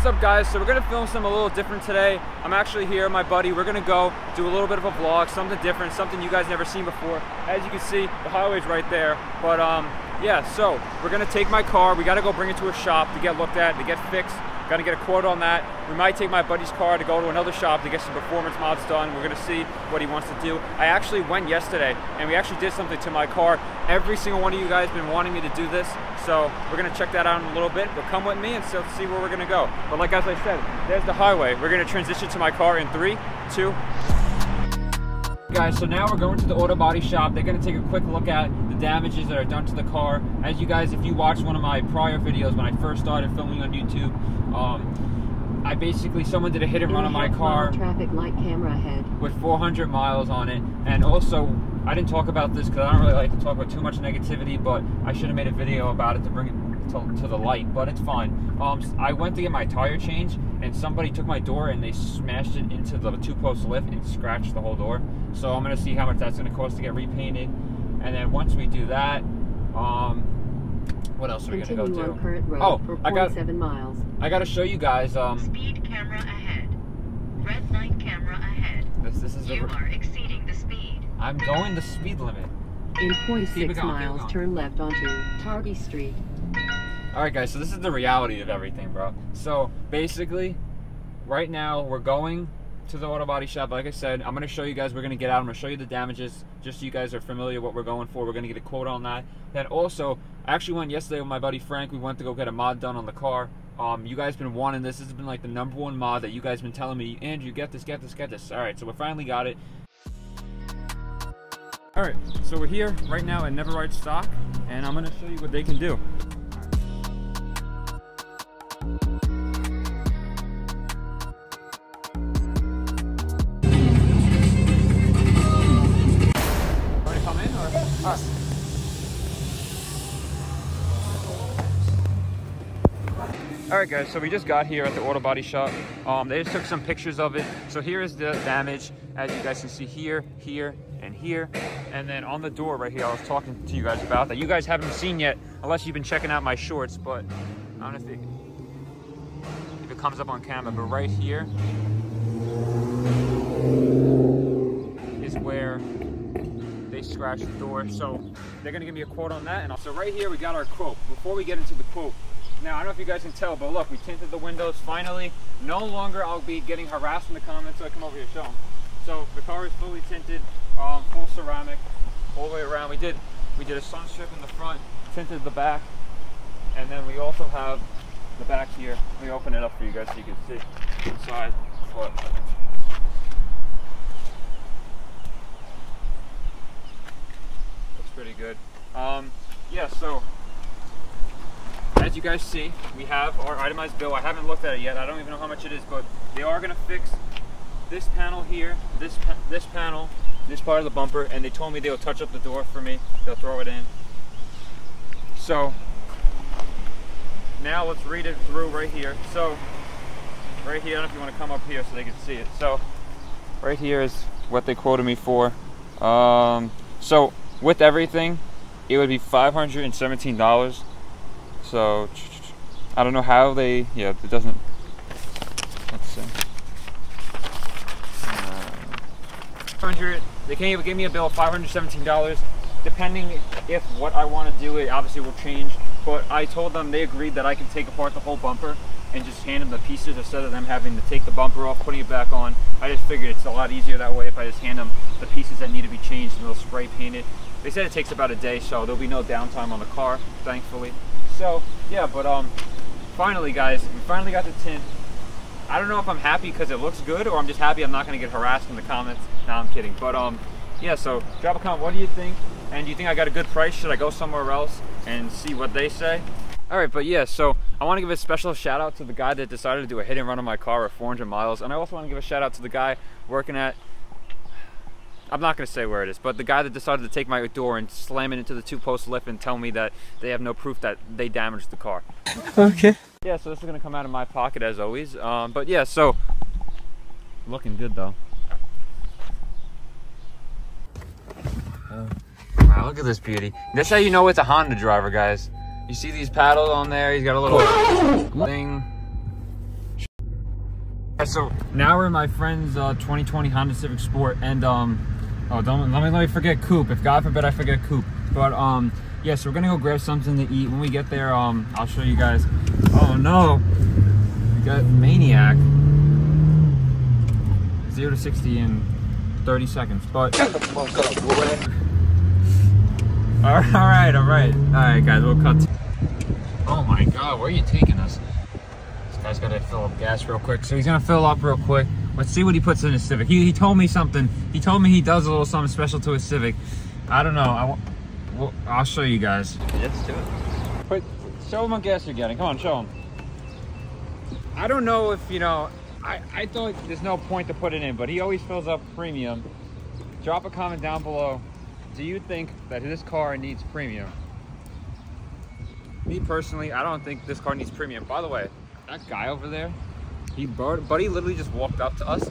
What's up, guys? So we're gonna film something a little different today. I'm actually here, my buddy. We're gonna go do a little bit of a vlog, something different, something you guys never seen before. As you can see, the highway's right there. But yeah, so we're gonna take my car. We gotta go bring it to a shop to get looked at, to get fixed. Gotta get a quote on that. We might take my buddy's car to go to another shop to get some performance mods done. We're gonna see what he wants to do. I actually went yesterday and we actually did something to my car. Every single one of you guys been wanting me to do this. So we're gonna check that out in a little bit, but come with me and see where we're gonna go. But like as I said, there's the highway. We're gonna transition to my car in 3, 2. Guys, so now we're going to the auto body shop. They're gonna take a quick look at the damages that are done to the car. As you guys, if you watched one of my prior videos when I first started filming on YouTube, I basically, someone did a hit and run on my car, traffic light camera ahead, with 400 miles on it. And also, I didn't talk about this because I don't really like to talk about too much negativity, but I should have made a video about it to bring it to the light, but it's fine. I went to get my tire changed and somebody took my door and they smashed it into the two-post lift and scratched the whole door. So I'm going to see how much that's going to cost to get repainted. And then once we do that, what else are we going to go do? Current road for 0.7 miles. I got to show you guys. Speed camera ahead. Red light camera ahead. This is you are exceeding the speed. I'm going the speed limit. In 0.6 miles, turn left onto Tardy Street. All right, guys. So this is the reality of everything, bro. So basically, right now we're going to the auto body shop. Like I said, I'm going to show you guys, we're going to get out, I'm going to show you the damages, just so you guys are familiar what we're going for. We're going to get a quote on that. Then also, I actually went yesterday with my buddy Frank. We went to go get a mod done on the car. You guys been wanting this. This has been like the #1 mod that you guys been telling me, Andrew, get this, get this, get this. All right, so we finally got it. All right, so we're here right now at Never Ride Stock, and I'm going to show you what they can do. Alright guys, so we just got here at the auto body shop. They just took some pictures of it. So here is the damage, as you guys can see, here, here, and here. And then on the door right here, I was talking to you guys about that you guys haven't seen yet, unless you've been checking out my shorts, but I don't know if it comes up on camera, but right here is where they scratched the door. So they're gonna give me a quote on that. And so right here we got our quote. Before we get into the quote, now, I don't know if you guys can tell, but look, we tinted the windows finally. No longer I'll be getting harassed in the comments, so I come over here and show them. So the car is fully tinted, full ceramic, all the way around. We did a sun strip in the front, tinted the back, and then we also have the back here. Let me open it up for you guys so you can see inside. But looks pretty good. Yeah, so as you guys see, we have our itemized bill. I haven't looked at it yet. I don't even know how much it is, but they are going to fix this panel here, this panel, this part of the bumper, and they told me they'll touch up the door for me. They'll throw it in. So now let's read it through right here. So right here, I don't know if you want to come up here so they can see it. So right here is what they quoted me for. So with everything, it would be $517. So I don't know how they, yeah, it doesn't, let's see. They can't even give me a bill of $517, depending if what I want to do, it obviously will change, but I told them, they agreed that I can take apart the whole bumper and just hand them the pieces instead of them having to take the bumper off, putting it back on. I just figured it's a lot easier that way if I just hand them the pieces that need to be changed and they'll spray paint it. They said it takes about a day, so there'll be no downtime on the car, thankfully. So yeah, but finally guys, we finally got the tint. I don't know if I'm happy because it looks good or I'm just happy I'm not gonna get harassed in the comments. No, I'm kidding. But yeah, so drop a comment, what do you think? And do you think I got a good price? Should I go somewhere else and see what they say? All right, but yeah, so I want to give a special shout out to the guy that decided to do a hit and run on my car at 400 miles. And I also want to give a shout out to the guy working at, I'm not going to say where it is, but the guy that decided to take my door and slam it into the two-post lift and tell me that they have no proof that they damaged the car. Okay. Yeah, so this is going to come out of my pocket as always. But yeah, so looking good though. Wow, look at this beauty. That's how you know it's a Honda driver, guys. You see these paddles on there? He's got a little thing. So now we're in my friend's 2020 Honda Civic Sport, and oh, don't let me forget coupe. If God forbid I forget coupe, but yeah, so we're gonna go grab something to eat. When we get there, I'll show you guys. Oh no, we got maniac. 0 to 60 in 30 seconds, but all right, guys, we'll cut. Oh my God, where are you taking us? This guy's gotta fill up gas real quick, so he's gonna fill up real quick. Let's see what he puts in his Civic. He told me something. He told me he does a little something special to his Civic. I don't know. I'll show you guys. Let's do it. Show him what gas you're getting. Come on, show him. I don't know if you know. I thought there's no point to put it in, but he always fills up premium. Drop a comment down below. Do you think that this car needs premium? Me personally, I don't think this car needs premium. By the way, that guy over there, Buddy literally just walked up to us,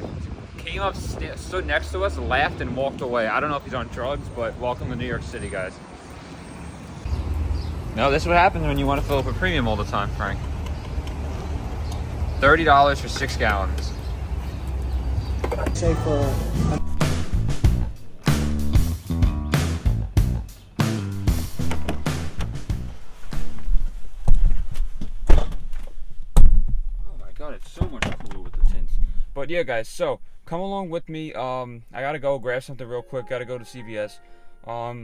came up, stood next to us, laughed, and walked away. I don't know if he's on drugs, but welcome to New York City, guys. No, this is what happens when you want to fill up a premium all the time, Frank. $30 for 6 gallons. Say for. But yeah, guys, so come along with me. I gotta go grab something real quick. Gotta go to CVS. Yeah,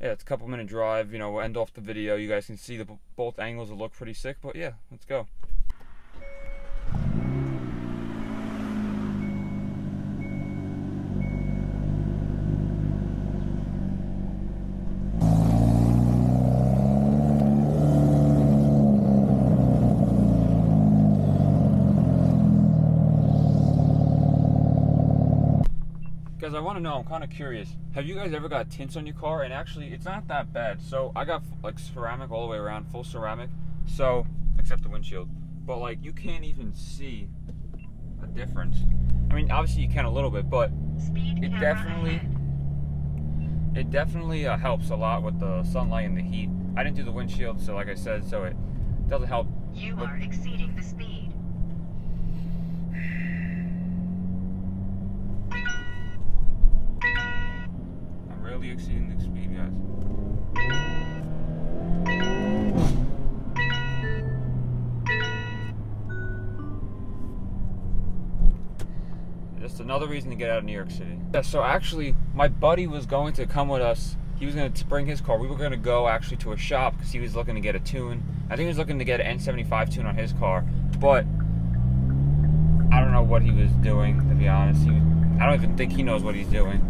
it's a couple-minute drive. You know, we'll end off the video. You guys can see the both angles. It look pretty sick. But yeah, let's go. I want to know, I'm kind of curious, have you guys ever got tints on your car? And actually, it's not that bad. So I got like ceramic all the way around, full ceramic, so except the windshield, but like you can't even see a difference. I mean, obviously you can a little bit, but it definitely helps a lot with the sunlight and the heat. I didn't do the windshield, so like I said, so it doesn't help. You are exceeding the speed. Exceeding the speed, guys. Just another reason to get out of New York City. Yeah, so actually, my buddy was going to come with us. He was going to bring his car. We were going to go actually to a shop because he was looking to get a tune. I think he was looking to get an N75 tune on his car, but I don't know what he was doing, to be honest. I don't even think he knows what he's doing.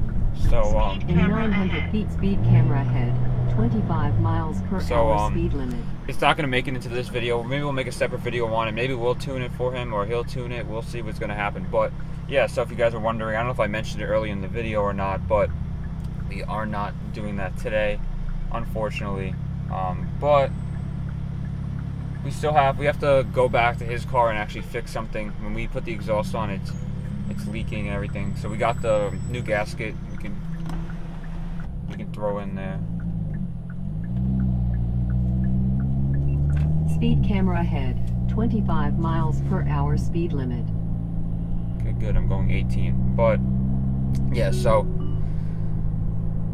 So, in 100 feet speed camera ahead, 25 miles per hour speed limit. It's not gonna make it into this video. Maybe we'll make a separate video on it. Maybe we'll tune it for him, or he'll tune it. We'll see what's gonna happen. But yeah, so if you guys are wondering, I don't know if I mentioned it early in the video or not, but we are not doing that today, unfortunately. But we still have to go back to his car and actually fix something. When we put the exhaust on, it's leaking and everything. So we got the new gasket. We can throw in there. Speed camera ahead, 25 miles per hour speed limit. Okay, good. I'm going 18. But yeah, so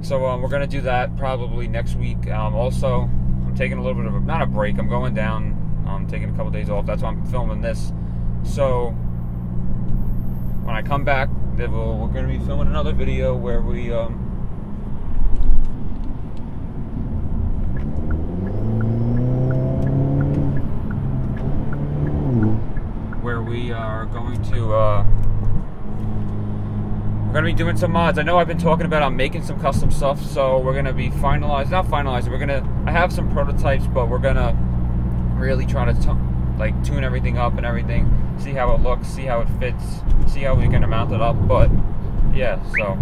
we're gonna do that probably next week. Also, I'm taking a little bit of not a break. I'm going down. I'm taking a couple days off. That's why I'm filming this. So when I come back, then we're gonna be filming another video where we. We are going to we're gonna be doing some mods. I know I've been talking about I'm making some custom stuff, so we're gonna be I have some prototypes, but we're gonna really try to tune everything up and everything, see how it looks, see how it fits, see how we can mount it up. But yeah, so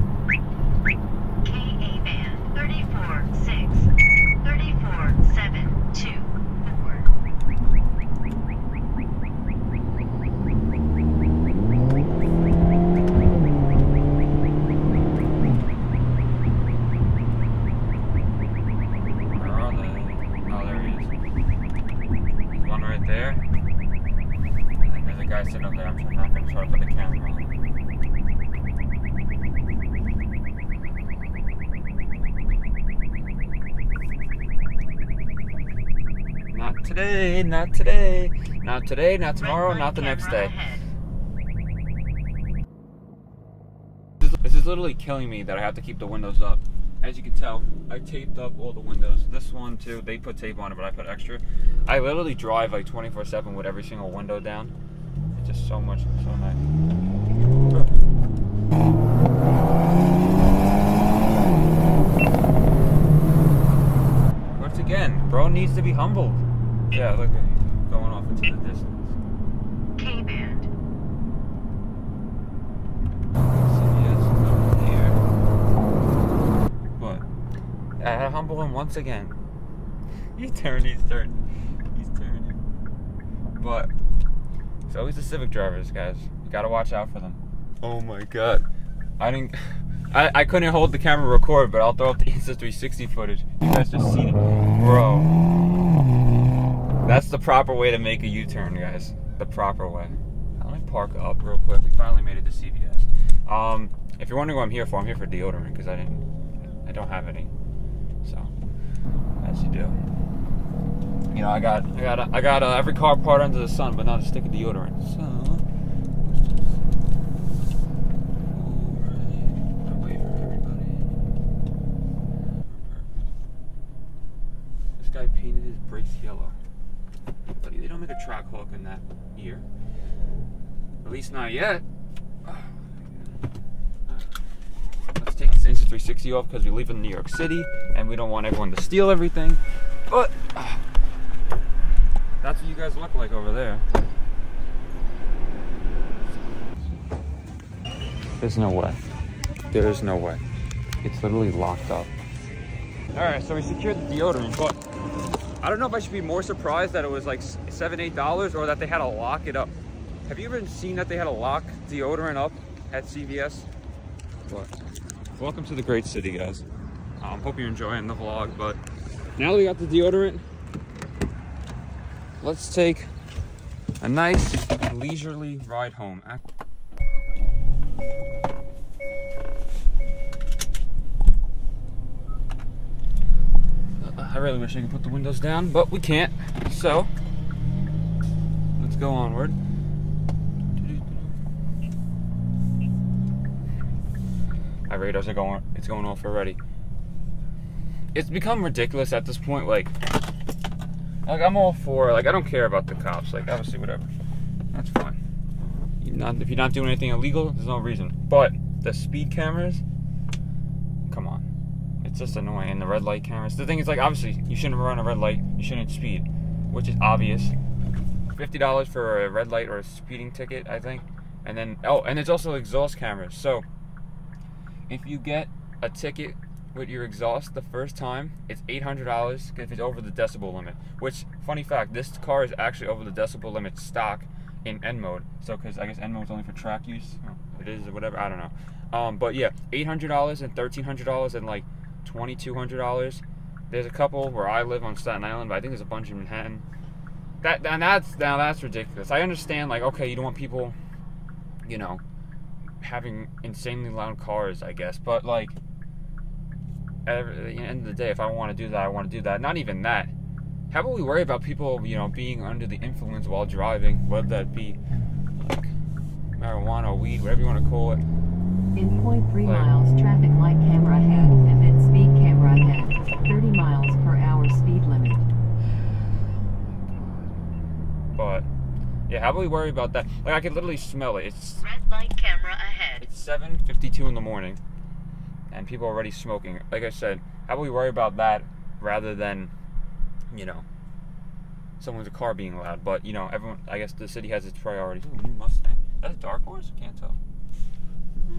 K-band 34.6, 34.7.2. guys sit up there. I'm not going to try to put the camera on. Not today, not today, not today, not tomorrow, not the next day. This is literally killing me that I have to keep the windows up. As you can tell, I taped up all the windows. This one too, they put tape on it, but I put extra. I literally drive like 24/7 with every single window down. It's just so much, so nice. Once again, bro needs to be humbled. Yeah, look at him going off into the distance. K-band. I had to humble him once again. He's turning. But it's always the Civic drivers, guys. You gotta watch out for them. Oh my God. I couldn't hold the camera record, but I'll throw up the Insta360 footage. You guys just seen it. Bro. That's the proper way to make a U-turn, guys. The proper way. Let me park up real quick. We finally made it to CVS. If you're wondering what I'm here for, I'm here for deodorant because I don't have any. So, as you do, you know, I got every car part under the sun, but not a stick of deodorant. So, alright, wait for everybody. This guy painted his brakes yellow. But they don't make a track hawk in that year. At least not yet. Let's take this Insta360 off because we live in New York City and we don't want everyone to steal everything. But that's what you guys look like over there. There's no way. There is no way. It's literally locked up. Alright, so we secured the deodorant, but I don't know if I should be more surprised that it was like $7, $8 or that they had to lock it up. Have you ever seen that they had to lock deodorant up at CVS? What? Welcome to the great city, guys. Hope you're enjoying the vlog, but now that we got the deodorant, let's take a nice leisurely ride home. I really wish I could put the windows down, but we can't, so let's go onward. My radars are going, it's going off already. It's become ridiculous at this point, like I'm all for, like I don't care about the cops, like obviously whatever, that's fine. If you're not doing anything illegal, there's no reason. But the speed cameras, come on, it's just annoying. And the red light cameras, the thing is like obviously you shouldn't run a red light, you shouldn't speed, which is obvious. $50 for a red light or a speeding ticket, I think. And then, oh, and it's also exhaust cameras, so if you get a ticket with your exhaust the first time, it's $800 if it's over the decibel limit. Which, funny fact, this car is actually over the decibel limit stock in N mode. So, because I guess N mode's only for track use, it is or whatever, I don't know. But yeah, $800 and $1,300 and like $2,200. There's a couple where I live on Staten Island, but I think there's a bunch in Manhattan. Now that's ridiculous. I understand, like, okay, you don't want people, you know, having insanely loud cars, I guess, but like at the end of the day, if I want to do that, I want to do that. Not even that. How about we worry about people, you know, being under the influence while driving, whether that be like marijuana, weed, whatever you want to call it. In 0.3 miles, traffic light camera ahead, and then speed camera ahead. 30 miles per hour speed limit. But yeah, how about we worry about that? Like, I could literally smell it. It's red light camera ahead. It's 7:52 in the morning, and people are already smoking. Like I said, how about we worry about that rather than, you know, someone's car being loud? But you know, everyone. I guess the city has its priorities. Ooh, new Mustang. That's a dark horse. Can't tell. I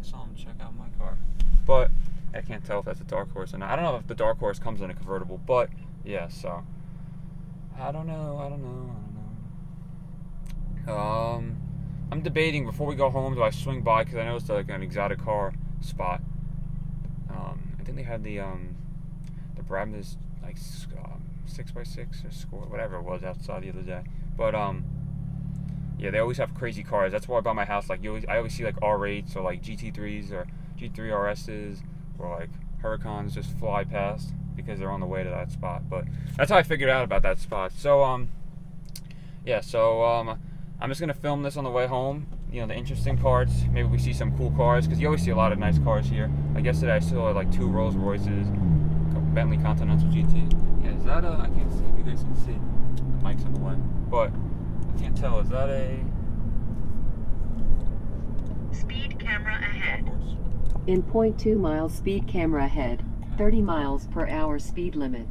saw him check out my car, but I can't tell if that's a dark horse or not. I don't know if the dark horse comes in a convertible, but yeah, so. I don't know. I'm debating, before we go home, do I swing by? Because I noticed like an exotic car spot. I think they had the Brabus, like 6x6 or Score, whatever it was outside the other day. But yeah, they always have crazy cars. That's why by my house, like, I always see like R8s or like GT3s or G3 RSs or like Huracans just fly past because they're on the way to that spot. But that's how I figured out about that spot. So yeah, so I'm just gonna film this on the way home. You know, the interesting parts. Maybe we see some cool cars, because you always see a lot of nice cars here. Like yesterday, I saw like 2 Rolls Royces, Bentley Continental GT. Yeah, is that a? I can't see if you guys can see. The mic's in the way, but I can't tell. Is that a? Speed camera ahead. In 0.2 miles, speed camera ahead. 30 miles per hour speed limit.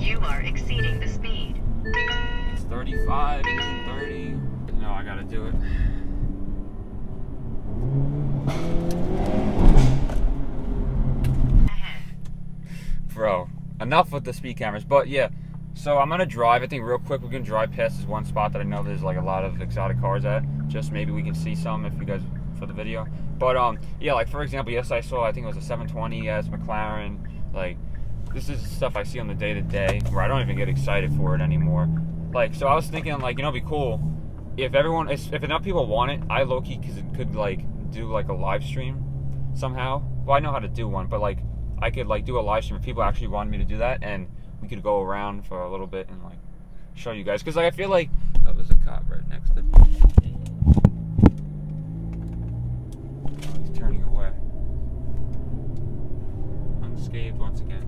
You are exceeding the speed. It's 35, it's 30. No, I gotta do it. Bro, enough with the speed cameras. But yeah, so I'm gonna drive, I think, real quick. We're gonna drive past this one spot that I know there's like a lot of exotic cars at. Just maybe we can see some if you guys, for the video. But yeah, like for example, yesterday I saw, I think it was a 720S McLaren. Like, this is stuff I see on the day-to-day where I don't even get excited for it anymore. Like, so I was thinking, like, you know, it'd be cool if everyone, if enough people want it, I low-key could, like, do, like, a live stream somehow. Well, I know how to do one, but, like, I could, like, do a live stream if people actually wanted me to do that, and we could go around for a little bit and, like, show you guys. Because, like, I feel like, oh, there's a cop right next to me. Oh, he's turning away. Unscathed once again.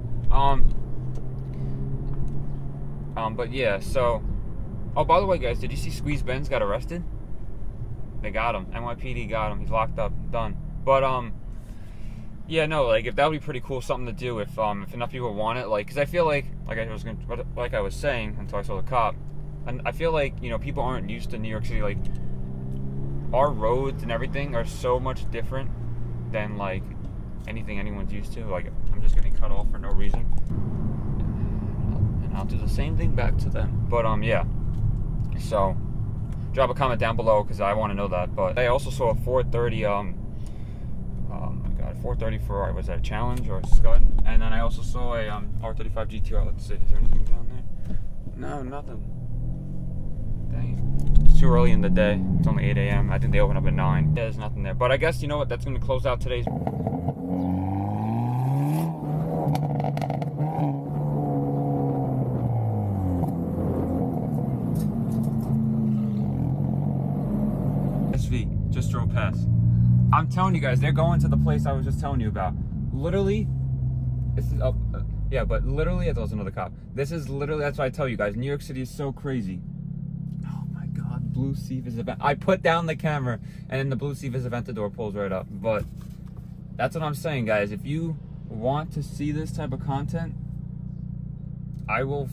But yeah, so, oh, by the way, guys, did you see Squeeze Benz got arrested? They got him. NYPD got him. He's locked up. Done. But, yeah, no, like, if that would be pretty cool, something to do if enough people want it, like, because I feel like I was saying until I saw the cop, and I feel like, you know, people aren't used to New York City. Like, our roads and everything are so much different than, like, anything anyone's used to. Like, I'm just gonna cut off for no reason, and I'll do the same thing back to them. But yeah, so drop a comment down below because I want to know that. But I also saw a 430 I got a 430 for, was that a Challenge or a Scud? And then I also saw a R35 GTR. Let's see, is there anything down there? No, nothing. Dang. It's too early in the day. It's only 8 AM. I think they open up at 9. There's nothing there. But I guess, you know what, that's gonna close out today's. Just drove past. I'm telling you guys, they're going to the place I was just telling you about. Literally, this is up. Yeah, but literally, that was another cop. This is literally, that's why I tell you guys, New York City is so crazy. Oh my God, blue CVS event. I put down the camera, and then the blue CVS Aventador pulls right up. But that's what I'm saying, guys. If you want to see this type of content, I will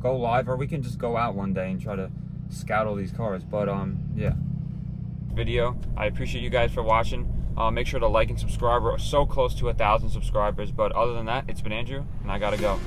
go live, or we can just go out one day and try to scout all these cars. But yeah. Video. I appreciate you guys for watching. Make sure to like and subscribe. We're so close to 1,000 subscribers, but other than that, it's been Andrew, and I gotta go.